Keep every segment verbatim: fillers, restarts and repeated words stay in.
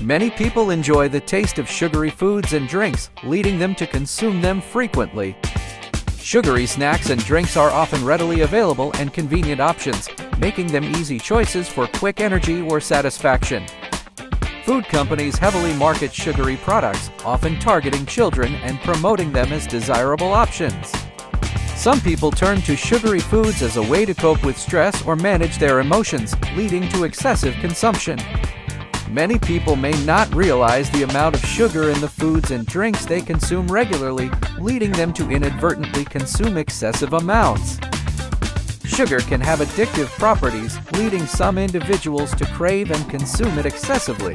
Many people enjoy the taste of sugary foods and drinks, leading them to consume them frequently. Sugary snacks and drinks are often readily available and convenient options, making them easy choices for quick energy or satisfaction. Food companies heavily market sugary products, often targeting children and promoting them as desirable options. Some people turn to sugary foods as a way to cope with stress or manage their emotions, leading to excessive consumption. Many people may not realize the amount of sugar in the foods and drinks they consume regularly, leading them to inadvertently consume excessive amounts. Sugar can have addictive properties, leading some individuals to crave and consume it excessively.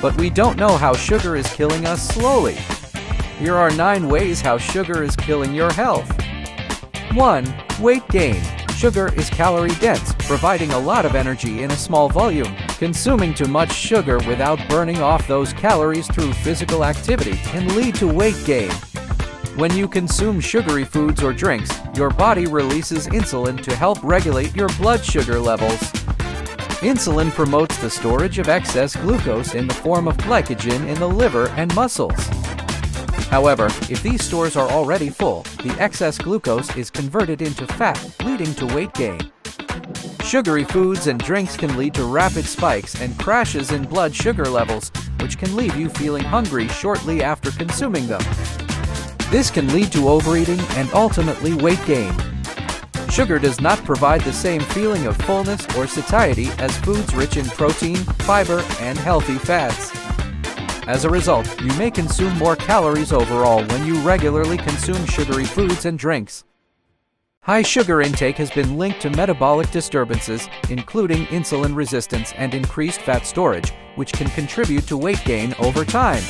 But we don't know how sugar is killing us slowly. Here are nine ways how sugar is killing your health. one. Weight gain. Sugar is calorie-dense, providing a lot of energy in a small volume. Consuming too much sugar without burning off those calories through physical activity can lead to weight gain. When you consume sugary foods or drinks, your body releases insulin to help regulate your blood sugar levels. Insulin promotes the storage of excess glucose in the form of glycogen in the liver and muscles. However, if these stores are already full, the excess glucose is converted into fat, leading to weight gain. Sugary foods and drinks can lead to rapid spikes and crashes in blood sugar levels, which can leave you feeling hungry shortly after consuming them. This can lead to overeating and ultimately weight gain. Sugar does not provide the same feeling of fullness or satiety as foods rich in protein, fiber, and healthy fats. As a result, you may consume more calories overall when you regularly consume sugary foods and drinks. High sugar intake has been linked to metabolic disturbances, including insulin resistance and increased fat storage, which can contribute to weight gain over time.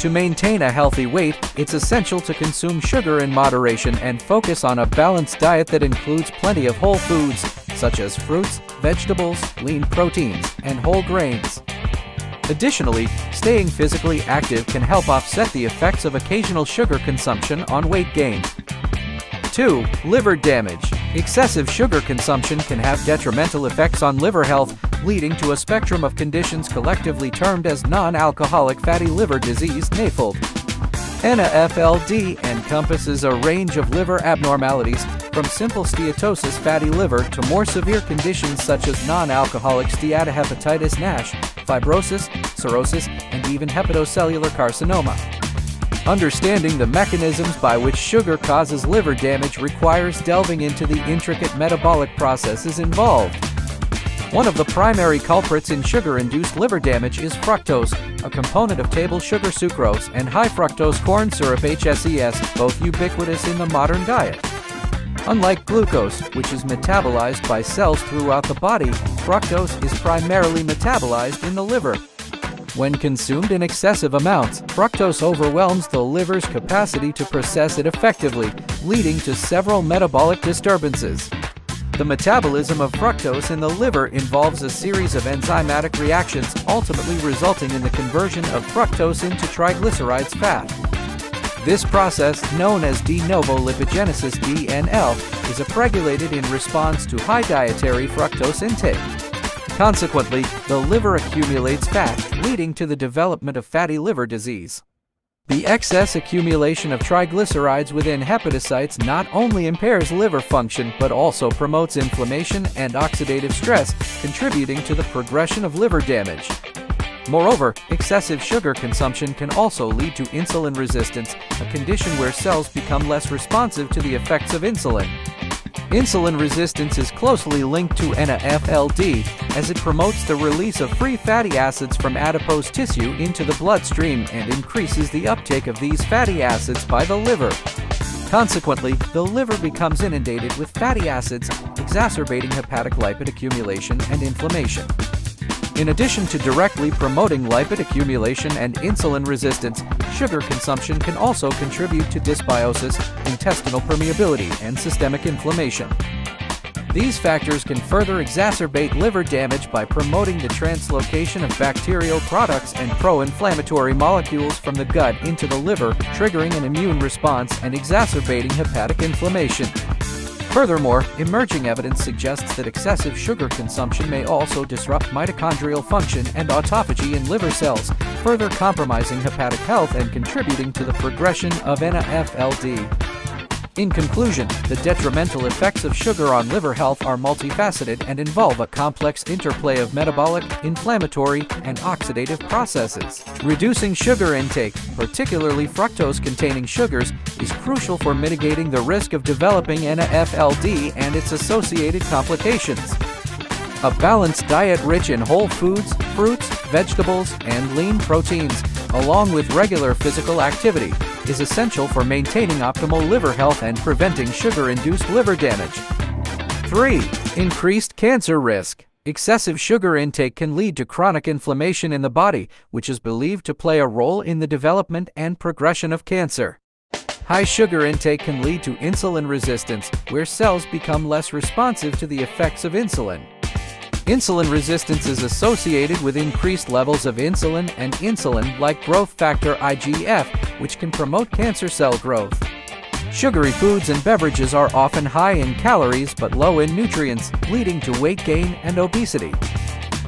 To maintain a healthy weight, it's essential to consume sugar in moderation and focus on a balanced diet that includes plenty of whole foods, such as fruits, vegetables, lean proteins, and whole grains. Additionally, staying physically active can help offset the effects of occasional sugar consumption on weight gain. two. Liver damage. Excessive sugar consumption can have detrimental effects on liver health, leading to a spectrum of conditions collectively termed as non-alcoholic fatty liver disease, NAFLD. N A F L D encompasses a range of liver abnormalities, from simple steatosis fatty liver to more severe conditions such as non-alcoholic steatohepatitis NASH, fibrosis, cirrhosis, and even hepatocellular carcinoma. Understanding the mechanisms by which sugar causes liver damage requires delving into the intricate metabolic processes involved. One of the primary culprits in sugar-induced liver damage is fructose, a component of table sugar sucrose and high-fructose corn syrup H S E S, both ubiquitous in the modern diet. Unlike glucose, which is metabolized by cells throughout the body, fructose is primarily metabolized in the liver. When consumed in excessive amounts, fructose overwhelms the liver's capacity to process it effectively, leading to several metabolic disturbances. The metabolism of fructose in the liver involves a series of enzymatic reactions, ultimately resulting in the conversion of fructose into triglycerides fat. This process, known as de novo lipogenesis D N L, is upregulated in response to high dietary fructose intake. Consequently, the liver accumulates fat, leading to the development of fatty liver disease. The excess accumulation of triglycerides within hepatocytes not only impairs liver function but also promotes inflammation and oxidative stress, contributing to the progression of liver damage. Moreover, excessive sugar consumption can also lead to insulin resistance, a condition where cells become less responsive to the effects of insulin. Insulin resistance is closely linked to N A F L D, as it promotes the release of free fatty acids from adipose tissue into the bloodstream and increases the uptake of these fatty acids by the liver. Consequently, the liver becomes inundated with fatty acids, exacerbating hepatic lipid accumulation and inflammation. In addition to directly promoting lipid accumulation and insulin resistance, sugar consumption can also contribute to dysbiosis, intestinal permeability, and systemic inflammation. These factors can further exacerbate liver damage by promoting the translocation of bacterial products and pro-inflammatory molecules from the gut into the liver, triggering an immune response and exacerbating hepatic inflammation. Furthermore, emerging evidence suggests that excessive sugar consumption may also disrupt mitochondrial function and autophagy in liver cells, further compromising hepatic health and contributing to the progression of N A F L D. In conclusion, the detrimental effects of sugar on liver health are multifaceted and involve a complex interplay of metabolic, inflammatory, and oxidative processes. Reducing sugar intake, particularly fructose-containing sugars, is crucial for mitigating the risk of developing N A F L D and its associated complications. A balanced diet rich in whole foods, fruits, vegetables, and lean proteins, along with regular physical activity, is essential for maintaining optimal liver health and preventing sugar-induced liver damage. three. Increased cancer risk. Excessive sugar intake can lead to chronic inflammation in the body, which is believed to play a role in the development and progression of cancer. High sugar intake can lead to insulin resistance, where cells become less responsive to the effects of insulin. Insulin resistance is associated with increased levels of insulin and insulin-like growth factor I G F, which can promote cancer cell growth. Sugary foods and beverages are often high in calories but low in nutrients, leading to weight gain and obesity.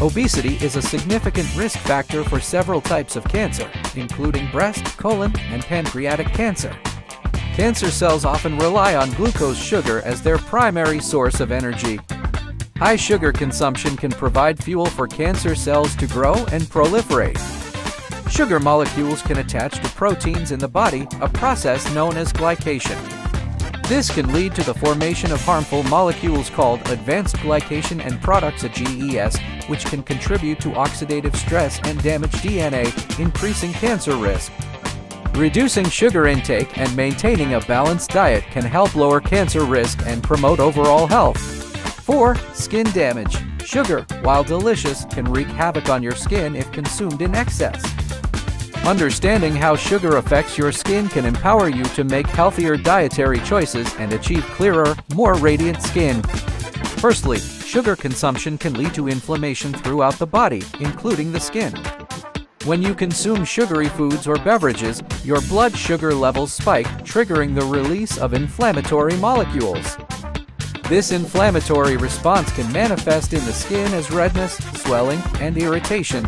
Obesity is a significant risk factor for several types of cancer, including breast, colon, and pancreatic cancer. Cancer cells often rely on glucose sugar as their primary source of energy. High sugar consumption can provide fuel for cancer cells to grow and proliferate. Sugar molecules can attach to proteins in the body, a process known as glycation. This can lead to the formation of harmful molecules called advanced glycation end products, A G E S, which can contribute to oxidative stress and damage D N A, increasing cancer risk. Reducing sugar intake and maintaining a balanced diet can help lower cancer risk and promote overall health. four. Skin damage. Sugar, while delicious, can wreak havoc on your skin if consumed in excess. Understanding how sugar affects your skin can empower you to make healthier dietary choices and achieve clearer, more radiant skin. Firstly, sugar consumption can lead to inflammation throughout the body, including the skin. When you consume sugary foods or beverages, your blood sugar levels spike, triggering the release of inflammatory molecules. This inflammatory response can manifest in the skin as redness, swelling, and irritation.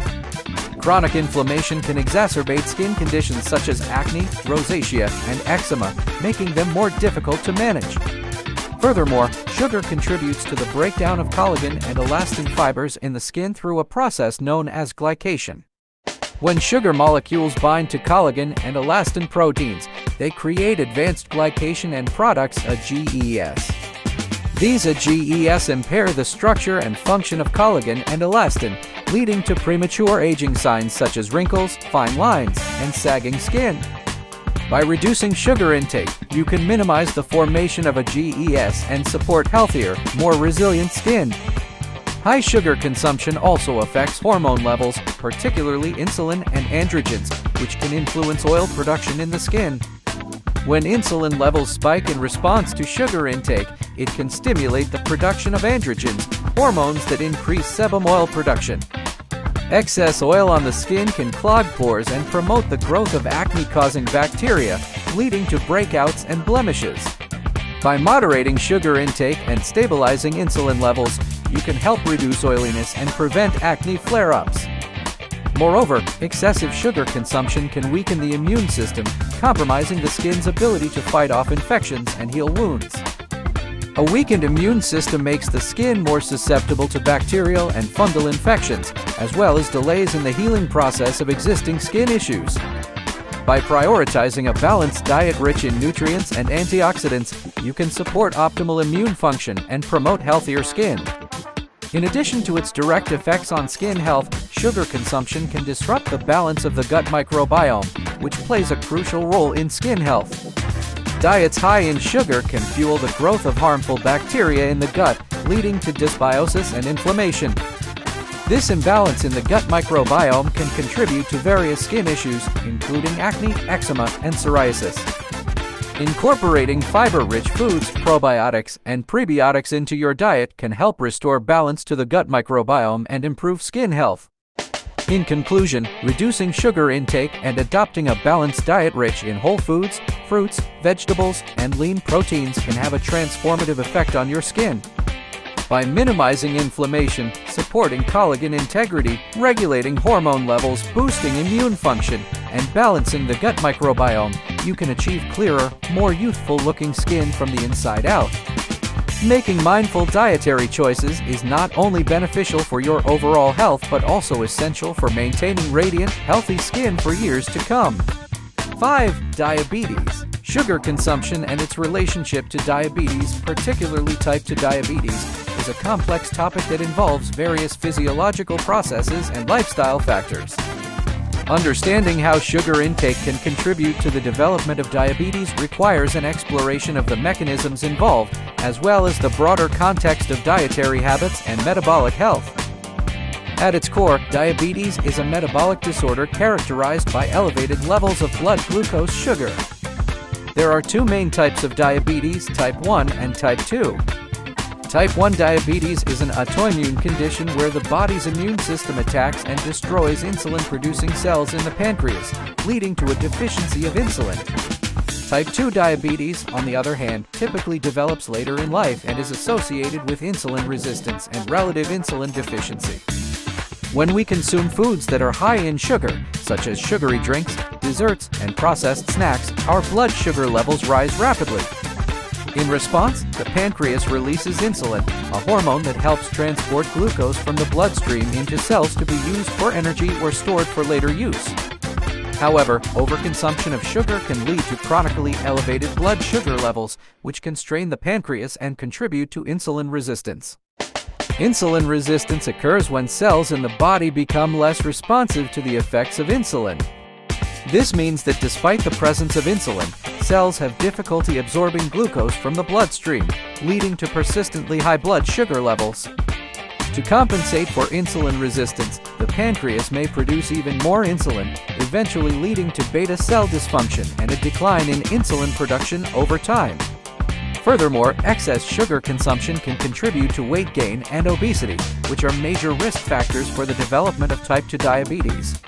Chronic inflammation can exacerbate skin conditions such as acne, rosacea, and eczema, making them more difficult to manage. Furthermore, sugar contributes to the breakdown of collagen and elastin fibers in the skin through a process known as glycation. When sugar molecules bind to collagen and elastin proteins, they create advanced glycation end products, A G E S. These A G E S impair the structure and function of collagen and elastin, leading to premature aging signs such as wrinkles, fine lines, and sagging skin. By reducing sugar intake, you can minimize the formation of A G E S and support healthier, more resilient skin. High sugar consumption also affects hormone levels, particularly insulin and androgens, which can influence oil production in the skin. When insulin levels spike in response to sugar intake, it can stimulate the production of androgens, hormones that increase sebum oil production. Excess oil on the skin can clog pores and promote the growth of acne-causing bacteria, leading to breakouts and blemishes. By moderating sugar intake and stabilizing insulin levels, you can help reduce oiliness and prevent acne flare-ups. Moreover, excessive sugar consumption can weaken the immune system, compromising the skin's ability to fight off infections and heal wounds. A weakened immune system makes the skin more susceptible to bacterial and fungal infections, as well as delays in the healing process of existing skin issues. By prioritizing a balanced diet rich in nutrients and antioxidants, you can support optimal immune function and promote healthier skin. In addition to its direct effects on skin health, sugar consumption can disrupt the balance of the gut microbiome, which plays a crucial role in skin health. Diets high in sugar can fuel the growth of harmful bacteria in the gut, leading to dysbiosis and inflammation. This imbalance in the gut microbiome can contribute to various skin issues, including acne, eczema, and psoriasis. Incorporating fiber-rich foods, probiotics, and prebiotics into your diet can help restore balance to the gut microbiome and improve skin health. In conclusion, reducing sugar intake and adopting a balanced diet rich in whole foods, fruits, vegetables, and lean proteins can have a transformative effect on your skin. By minimizing inflammation, supporting collagen integrity, regulating hormone levels, boosting immune function, and balancing the gut microbiome, you can achieve clearer, more youthful-looking skin from the inside out. Making mindful dietary choices is not only beneficial for your overall health but also essential for maintaining radiant, healthy skin for years to come. five. Diabetes. Sugar consumption and its relationship to diabetes, particularly type two diabetes, is a complex topic that involves various physiological processes and lifestyle factors. Understanding how sugar intake can contribute to the development of diabetes requires an exploration of the mechanisms involved, as well as the broader context of dietary habits and metabolic health. At its core, diabetes is a metabolic disorder characterized by elevated levels of blood glucose sugar. There are two main types of diabetes, type one and type two. Type one diabetes is an autoimmune condition where the body's immune system attacks and destroys insulin-producing cells in the pancreas, leading to a deficiency of insulin. Type two diabetes, on the other hand, typically develops later in life and is associated with insulin resistance and relative insulin deficiency. When we consume foods that are high in sugar, such as sugary drinks, desserts, and processed snacks, our blood sugar levels rise rapidly. In response, the pancreas releases insulin, a hormone that helps transport glucose from the bloodstream into cells to be used for energy or stored for later use. However, overconsumption of sugar can lead to chronically elevated blood sugar levels, which can strain the pancreas and contribute to insulin resistance. Insulin resistance occurs when cells in the body become less responsive to the effects of insulin. This means that despite the presence of insulin, cells have difficulty absorbing glucose from the bloodstream, leading to persistently high blood sugar levels. To compensate for insulin resistance, the pancreas may produce even more insulin, eventually leading to beta cell dysfunction and a decline in insulin production over time. Furthermore, excess sugar consumption can contribute to weight gain and obesity, which are major risk factors for the development of type two diabetes.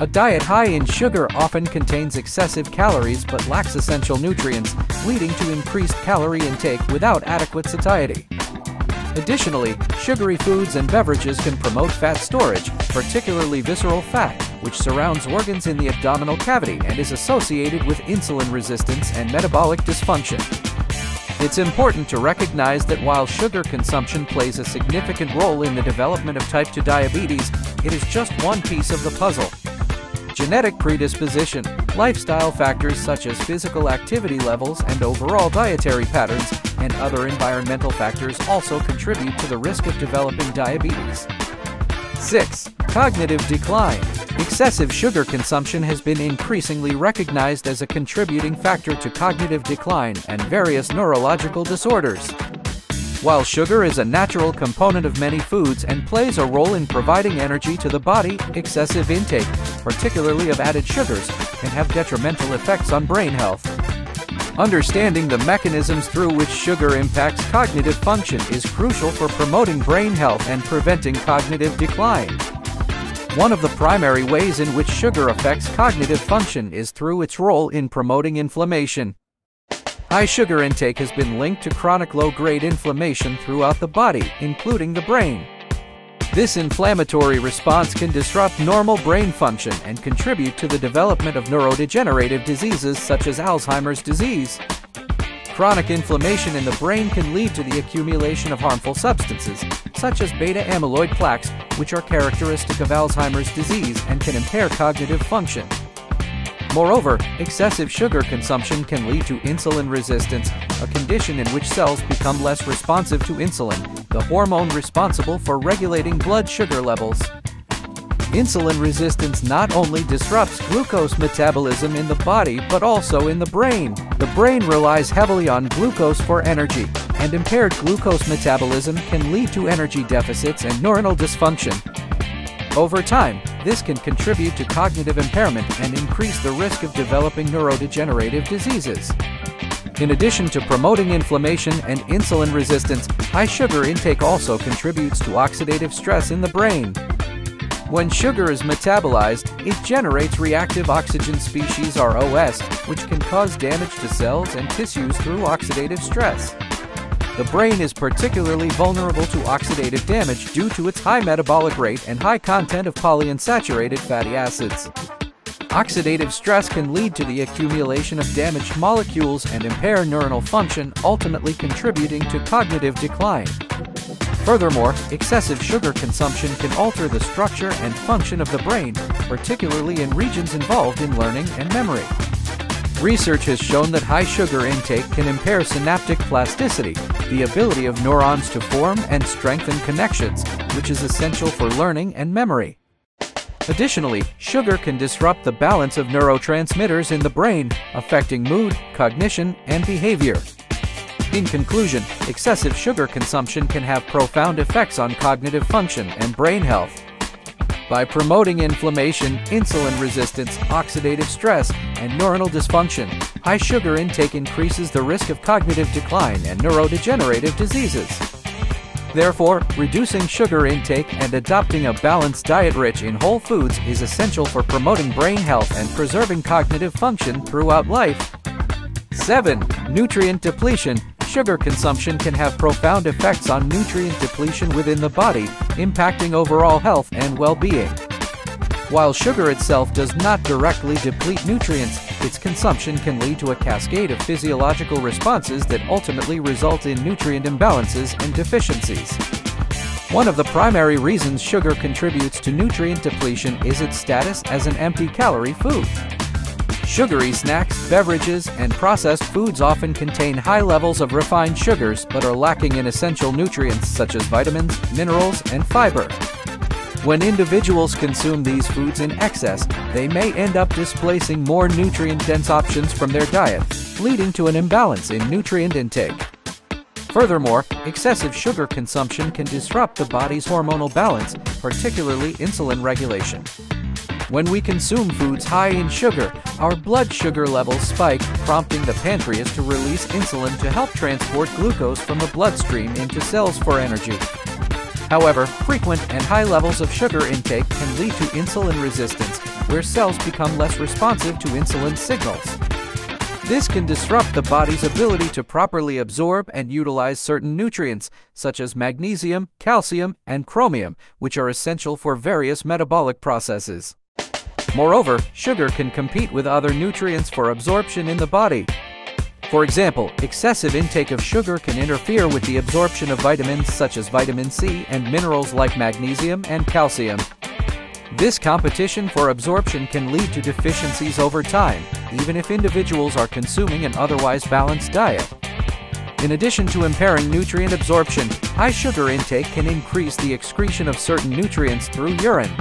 A diet high in sugar often contains excessive calories but lacks essential nutrients, leading to increased calorie intake without adequate satiety. Additionally, sugary foods and beverages can promote fat storage, particularly visceral fat, which surrounds organs in the abdominal cavity and is associated with insulin resistance and metabolic dysfunction. It's important to recognize that while sugar consumption plays a significant role in the development of type two diabetes, it is just one piece of the puzzle. Genetic predisposition, lifestyle factors such as physical activity levels and overall dietary patterns, and other environmental factors also contribute to the risk of developing diabetes. six. Cognitive decline. Excessive sugar consumption has been increasingly recognized as a contributing factor to cognitive decline and various neurological disorders. While sugar is a natural component of many foods and plays a role in providing energy to the body, excessive intake, particularly of added sugars, can have detrimental effects on brain health. Understanding the mechanisms through which sugar impacts cognitive function is crucial for promoting brain health and preventing cognitive decline. One of the primary ways in which sugar affects cognitive function is through its role in promoting inflammation. High sugar intake has been linked to chronic low-grade inflammation throughout the body, including the brain. This inflammatory response can disrupt normal brain function and contribute to the development of neurodegenerative diseases such as Alzheimer's disease. Chronic inflammation in the brain can lead to the accumulation of harmful substances, such as beta-amyloid plaques, which are characteristic of Alzheimer's disease and can impair cognitive function. Moreover, excessive sugar consumption can lead to insulin resistance, a condition in which cells become less responsive to insulin, the hormone responsible for regulating blood sugar levels. Insulin resistance not only disrupts glucose metabolism in the body but also in the brain. The brain relies heavily on glucose for energy, and impaired glucose metabolism can lead to energy deficits and neuronal dysfunction. Over time, this can contribute to cognitive impairment and increase the risk of developing neurodegenerative diseases. In addition to promoting inflammation and insulin resistance, high sugar intake also contributes to oxidative stress in the brain. When sugar is metabolized, it generates reactive oxygen species R O S, which can cause damage to cells and tissues through oxidative stress. The brain is particularly vulnerable to oxidative damage due to its high metabolic rate and high content of polyunsaturated fatty acids. Oxidative stress can lead to the accumulation of damaged molecules and impair neuronal function, ultimately contributing to cognitive decline. Furthermore, excessive sugar consumption can alter the structure and function of the brain, particularly in regions involved in learning and memory. Research has shown that high sugar intake can impair synaptic plasticity, the ability of neurons to form and strengthen connections, which is essential for learning and memory. Additionally, sugar can disrupt the balance of neurotransmitters in the brain, affecting mood, cognition, and behavior. In conclusion, excessive sugar consumption can have profound effects on cognitive function and brain health. By promoting inflammation, insulin resistance, oxidative stress, and neuronal dysfunction, high sugar intake increases the risk of cognitive decline and neurodegenerative diseases. Therefore, reducing sugar intake and adopting a balanced diet rich in whole foods is essential for promoting brain health and preserving cognitive function throughout life. seven. Nutrient depletion. Sugar consumption can have profound effects on nutrient depletion within the body, impacting overall health and well-being. While sugar itself does not directly deplete nutrients, its consumption can lead to a cascade of physiological responses that ultimately result in nutrient imbalances and deficiencies. One of the primary reasons sugar contributes to nutrient depletion is its status as an empty-calorie food. Sugary snacks, beverages, and processed foods often contain high levels of refined sugars but are lacking in essential nutrients such as vitamins, minerals, and fiber. When individuals consume these foods in excess, they may end up displacing more nutrient-dense options from their diet, leading to an imbalance in nutrient intake. Furthermore, excessive sugar consumption can disrupt the body's hormonal balance, particularly insulin regulation. When we consume foods high in sugar, our blood sugar levels spike, prompting the pancreas to release insulin to help transport glucose from the bloodstream into cells for energy. However, frequent and high levels of sugar intake can lead to insulin resistance, where cells become less responsive to insulin signals. This can disrupt the body's ability to properly absorb and utilize certain nutrients, such as magnesium, calcium, and chromium, which are essential for various metabolic processes. Moreover, sugar can compete with other nutrients for absorption in the body. For example, excessive intake of sugar can interfere with the absorption of vitamins such as vitamin C and minerals like magnesium and calcium. This competition for absorption can lead to deficiencies over time, even if individuals are consuming an otherwise balanced diet. In addition to impairing nutrient absorption, high sugar intake can increase the excretion of certain nutrients through urine.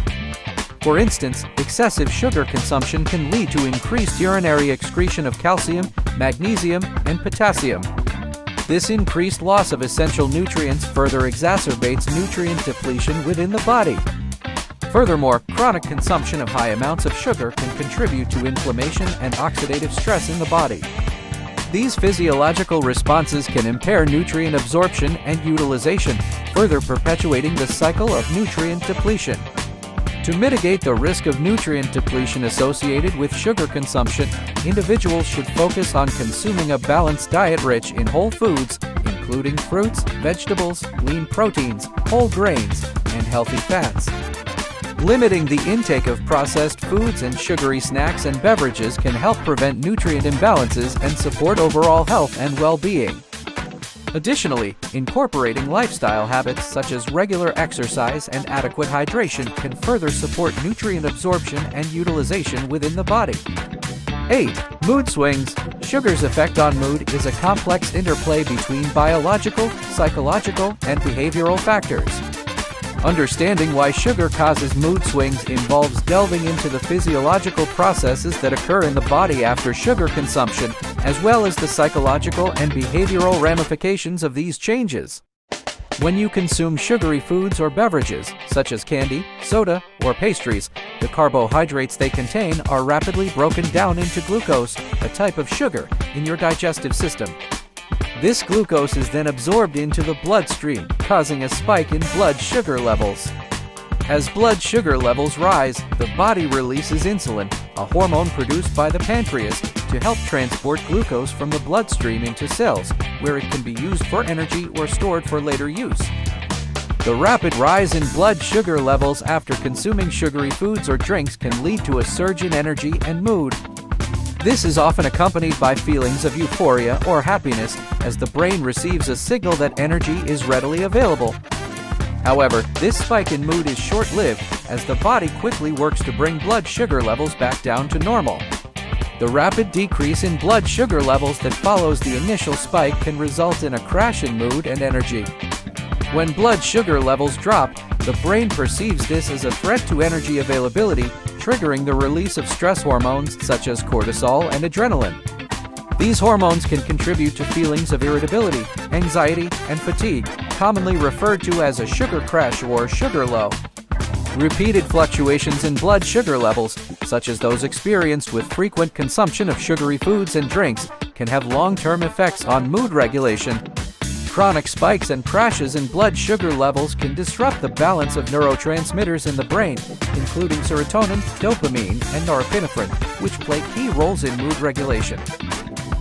For instance, excessive sugar consumption can lead to increased urinary excretion of calcium, magnesium, and potassium. This increased loss of essential nutrients further exacerbates nutrient depletion within the body. Furthermore, chronic consumption of high amounts of sugar can contribute to inflammation and oxidative stress in the body. These physiological responses can impair nutrient absorption and utilization, further perpetuating the cycle of nutrient depletion. To mitigate the risk of nutrient depletion associated with sugar consumption, individuals should focus on consuming a balanced diet rich in whole foods, including fruits, vegetables, lean proteins, whole grains, and healthy fats. Limiting the intake of processed foods and sugary snacks and beverages can help prevent nutrient imbalances and support overall health and well-being. Additionally, incorporating lifestyle habits such as regular exercise and adequate hydration can further support nutrient absorption and utilization within the body. eight. Mood swings. Sugar's effect on mood is a complex interplay between biological, psychological, and behavioral factors. Understanding why sugar causes mood swings involves delving into the physiological processes that occur in the body after sugar consumption, as well as the psychological and behavioral ramifications of these changes. When you consume sugary foods or beverages, such as candy, soda, or pastries, the carbohydrates they contain are rapidly broken down into glucose, a type of sugar, in your digestive system. This glucose is then absorbed into the bloodstream, causing a spike in blood sugar levels. As blood sugar levels rise, the body releases insulin, a hormone produced by the pancreas, to help transport glucose from the bloodstream into cells, where it can be used for energy or stored for later use. The rapid rise in blood sugar levels after consuming sugary foods or drinks can lead to a surge in energy and mood. This is often accompanied by feelings of euphoria or happiness, as the brain receives a signal that energy is readily available. However, this spike in mood is short-lived, as the body quickly works to bring blood sugar levels back down to normal. The rapid decrease in blood sugar levels that follows the initial spike can result in a crash in mood and energy. When blood sugar levels drop, the brain perceives this as a threat to energy availability, triggering the release of stress hormones such as cortisol and adrenaline. These hormones can contribute to feelings of irritability, anxiety, and fatigue, commonly referred to as a sugar crash or sugar low. Repeated fluctuations in blood sugar levels, such as those experienced with frequent consumption of sugary foods and drinks, can have long-term effects on mood regulation. Chronic spikes and crashes in blood sugar levels can disrupt the balance of neurotransmitters in the brain, including serotonin, dopamine, and norepinephrine, which play key roles in mood regulation.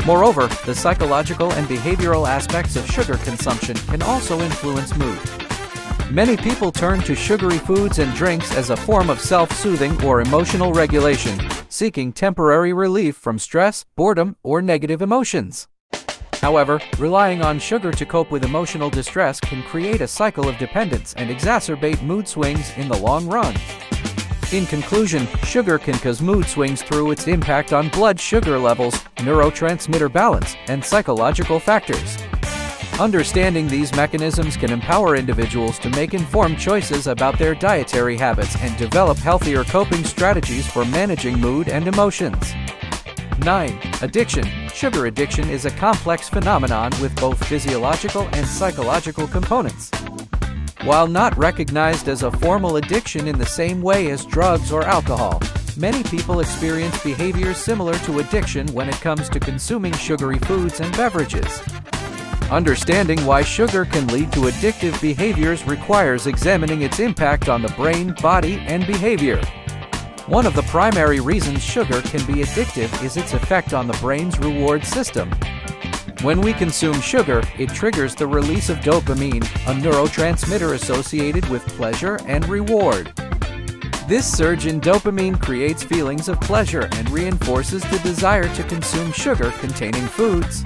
Moreover, the psychological and behavioral aspects of sugar consumption can also influence mood. Many people turn to sugary foods and drinks as a form of self-soothing or emotional regulation, seeking temporary relief from stress, boredom, or negative emotions. However, relying on sugar to cope with emotional distress can create a cycle of dependence and exacerbate mood swings in the long run. In conclusion, sugar can cause mood swings through its impact on blood sugar levels, neurotransmitter balance, and psychological factors. Understanding these mechanisms can empower individuals to make informed choices about their dietary habits and develop healthier coping strategies for managing mood and emotions. nine. Addiction. Sugar addiction is a complex phenomenon with both physiological and psychological components. While not recognized as a formal addiction in the same way as drugs or alcohol, many people experience behaviors similar to addiction when it comes to consuming sugary foods and beverages. Understanding why sugar can lead to addictive behaviors requires examining its impact on the brain, body, and behavior. One of the primary reasons sugar can be addictive is its effect on the brain's reward system. When we consume sugar, it triggers the release of dopamine, a neurotransmitter associated with pleasure and reward. This surge in dopamine creates feelings of pleasure and reinforces the desire to consume sugar-containing foods.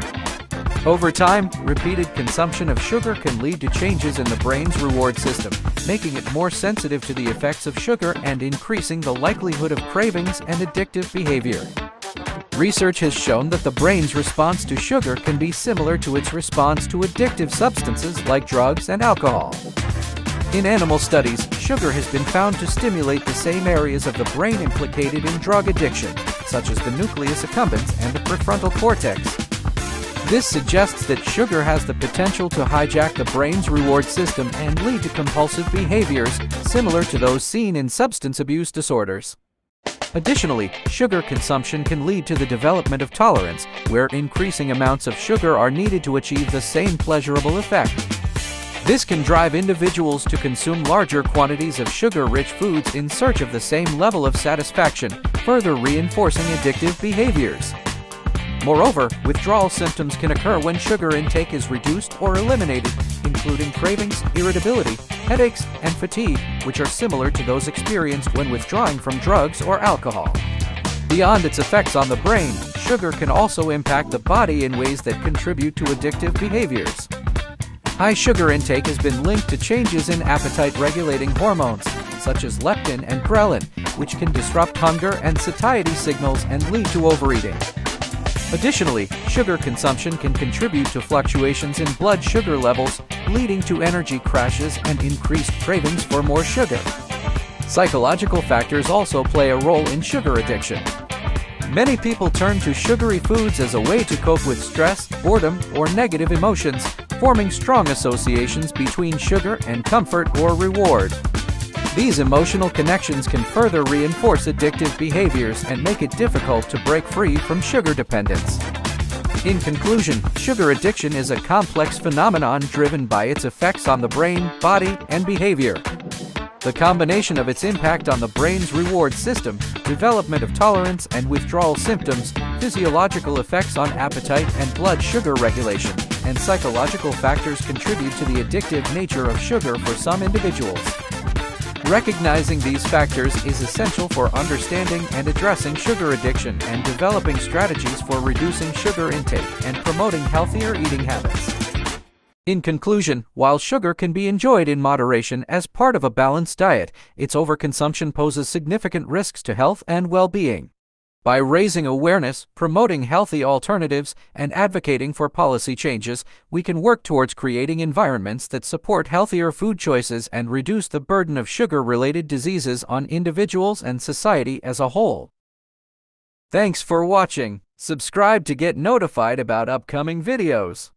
Over time, repeated consumption of sugar can lead to changes in the brain's reward system, making it more sensitive to the effects of sugar and increasing the likelihood of cravings and addictive behavior. Research has shown that the brain's response to sugar can be similar to its response to addictive substances like drugs and alcohol. In animal studies, sugar has been found to stimulate the same areas of the brain implicated in drug addiction, such as the nucleus accumbens and the prefrontal cortex. This suggests that sugar has the potential to hijack the brain's reward system and lead to compulsive behaviors similar to those seen in substance abuse disorders. Additionally, sugar consumption can lead to the development of tolerance, where increasing amounts of sugar are needed to achieve the same pleasurable effect. This can drive individuals to consume larger quantities of sugar-rich foods in search of the same level of satisfaction, further reinforcing addictive behaviors. Moreover, withdrawal symptoms can occur when sugar intake is reduced or eliminated, including cravings, irritability, headaches, and fatigue, which are similar to those experienced when withdrawing from drugs or alcohol. Beyond its effects on the brain, sugar can also impact the body in ways that contribute to addictive behaviors. High sugar intake has been linked to changes in appetite-regulating hormones, such as leptin and ghrelin, which can disrupt hunger and satiety signals and lead to overeating. Additionally, sugar consumption can contribute to fluctuations in blood sugar levels, leading to energy crashes and increased cravings for more sugar. Psychological factors also play a role in sugar addiction. Many people turn to sugary foods as a way to cope with stress, boredom, or negative emotions, forming strong associations between sugar and comfort or reward. These emotional connections can further reinforce addictive behaviors and make it difficult to break free from sugar dependence. In conclusion, sugar addiction is a complex phenomenon driven by its effects on the brain, body, and behavior. The combination of its impact on the brain's reward system, development of tolerance and withdrawal symptoms, physiological effects on appetite and blood sugar regulation, and psychological factors contribute to the addictive nature of sugar for some individuals. Recognizing these factors is essential for understanding and addressing sugar addiction and developing strategies for reducing sugar intake and promoting healthier eating habits. In conclusion, while sugar can be enjoyed in moderation as part of a balanced diet, its overconsumption poses significant risks to health and well-being. By raising awareness, promoting healthy alternatives, and advocating for policy changes, we can work towards creating environments that support healthier food choices and reduce the burden of sugar-related diseases on individuals and society as a whole. Thanks for watching. Subscribe to get notified about upcoming videos.